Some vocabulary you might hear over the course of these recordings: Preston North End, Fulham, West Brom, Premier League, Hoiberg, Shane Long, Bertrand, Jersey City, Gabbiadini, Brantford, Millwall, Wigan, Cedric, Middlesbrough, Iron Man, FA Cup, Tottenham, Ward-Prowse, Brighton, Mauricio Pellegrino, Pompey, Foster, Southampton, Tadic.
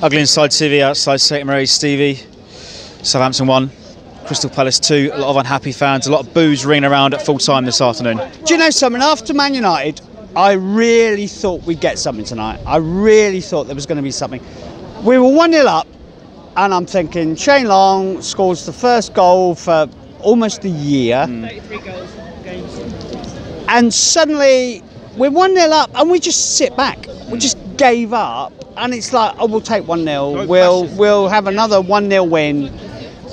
Ugly inside TV, outside St Mary's Stevie. Southampton 1, Crystal Palace 2. A lot of unhappy fans, a lot of boos ringing around at full time this afternoon. Do you know something? After Man United, I really thought we'd get something tonight. I really thought there was going to be something. We were 1-0 up, and I'm thinking Shane Long scores the first goal for almost a year. 33 goals games. And suddenly we're 1-0 up and we just sit back. We just gave up, and it's like, oh, we'll take 1-0. We'll have another 1-0 win,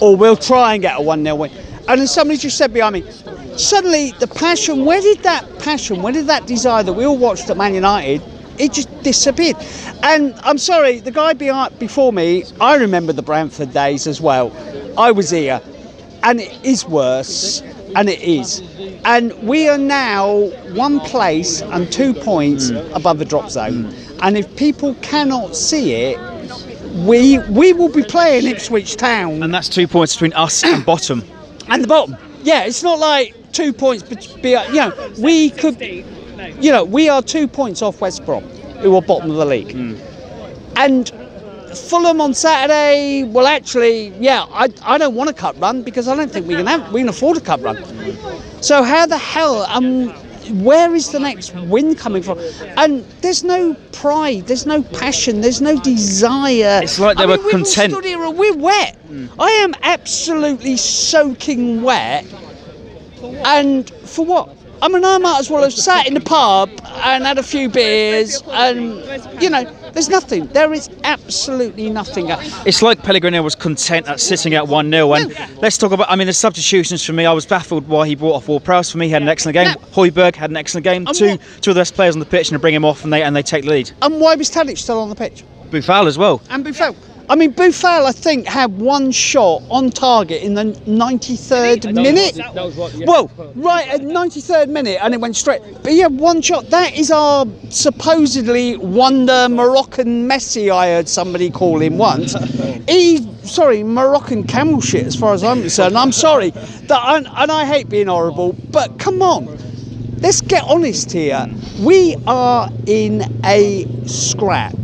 or we'll try and get a 1-0 win. And then somebody just said behind me, suddenly the passion, where did that desire that we all watched at Man United, it just disappeared. And I'm sorry, the guy before me, I remember the Brantford days as well. I was here, and it is worse, and it is. And we are now one place and 2 points above the drop zone. And if people cannot see it, we will be playing Ipswich Town. And that's 2 points between us and bottom. And the bottom. Yeah, it's not like 2 points, we could, we are 2 points off West Brom, who are bottom of the league. And Fulham on Saturday, well, actually, yeah, I don't want a cup run, because I don't think we can afford a cup run. So how the hell, where is the next win coming from? And there's no pride, there's no passion, there's no desire. It's like they were content. We've all stood here and we're wet. I am absolutely soaking wet. And for what? I mean, I might as well have sat in the pub and had a few beers, and, there's nothing. There is absolutely nothing. It's like Pellegrino was content at sitting at 1-0. And let's talk about, the substitutions for me. I was baffled why he brought off Ward-Prowse. For me, he had an excellent game. Hoiberg had an excellent game. Two of the best players on the pitch, and they bring him off, and they take the lead. And why was Tadic still on the pitch? Boufal as well. And Boufal. Boufal, I think, had one shot on target in the 93rd minute. Right at 93rd minute, and it went straight. But yeah, one shot. That is our supposedly wonder Moroccan Messi, I heard somebody call him once. Moroccan camel shit, as far as I'm concerned. I'm sorry. And I hate being horrible, but come on. Let's get honest here. We are in a scrap.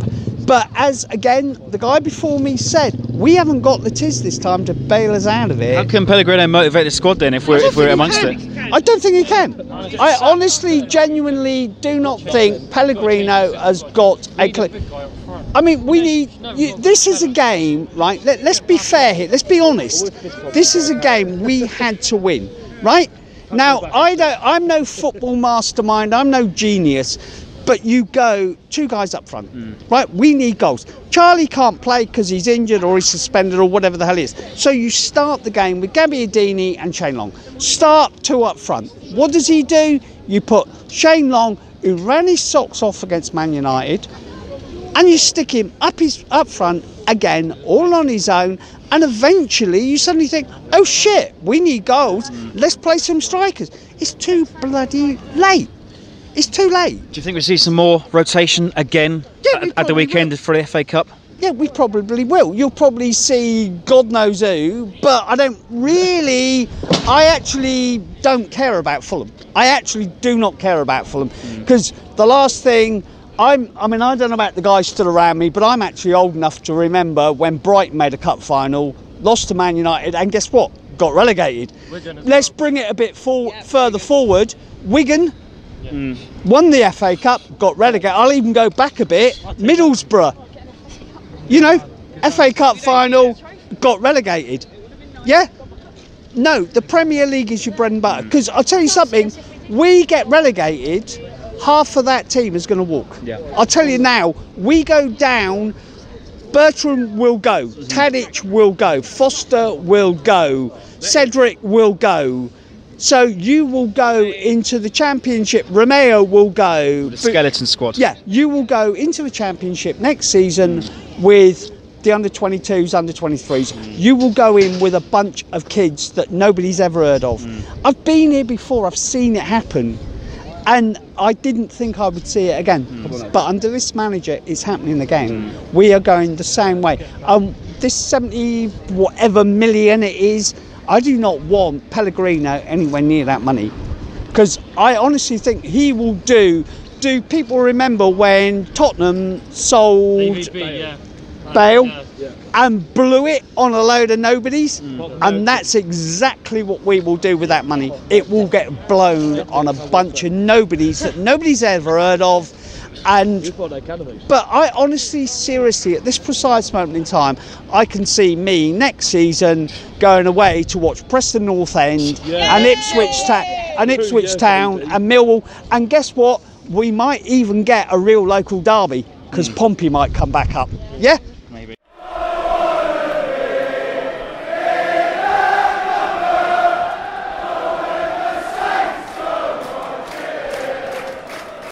But as, again, the guy before me said, we haven't got the tiz this time to bail us out of it. How can Pellegrino motivate the squad then if we're amongst it? I don't think he can. I honestly, genuinely do not think Pellegrino has got a clue. We need... this is a game, right? Let's be fair here. Let's be honest. This is a game we had to win, right? Now, I'm no football mastermind. I'm no genius. But you go two guys up front, right? We need goals. Charlie can't play because he's injured or he's suspended or whatever the hell he is. So you start the game with Gabbiadini and Shane Long. Start two up front. What does he do? You put Shane Long, who ran his socks off against Man United, and you stick him up front again, all on his own. And eventually you suddenly think, oh shit, we need goals. Let's play some strikers. It's too bloody late. It's too late. Do you think we'll see some more rotation again at the weekend for the FA Cup? Yeah, we probably will. You'll probably see God knows who, but I actually don't care about Fulham. I actually do not care about Fulham, because the last thing... I don't know about the guys still around me, but I'm actually old enough to remember when Brighton made a cup final, lost to Man United, and guess what? Got relegated. Let's bring it a bit further forward. Wigan... won the FA Cup, got relegated. I'll even go back a bit. Middlesbrough, FA Cup final, got relegated. Yeah? No, the Premier League is your bread and butter. Because I'll tell you something, we get relegated, half of that team is going to walk. Yeah. I'll tell you now, we go down, Bertrand will go, Tadic will go, Foster will go, Cedric will go. So you will go into the Championship. Romeo will go... the skeleton squad. Yeah, you will go into the Championship next season with the under-22s, under-23s. You will go in with a bunch of kids that nobody's ever heard of. I've been here before. I've seen it happen. And I didn't think I would see it again. But under this manager, it's happening again. We are going the same way. This 70-whatever million it is... I do not want Pellegrino anywhere near that money, because I honestly think he will do... people remember when Tottenham sold... Bale and blew it on a load of nobodies, and that's exactly what we will do with that money. It will get blown on a bunch of nobodies that nobody's ever heard of. And but I honestly, seriously, at this precise moment in time, I can see me next season going away to watch Preston North End and Ipswich Town and Millwall, and guess what, we might even get a real local derby because Pompey might come back up.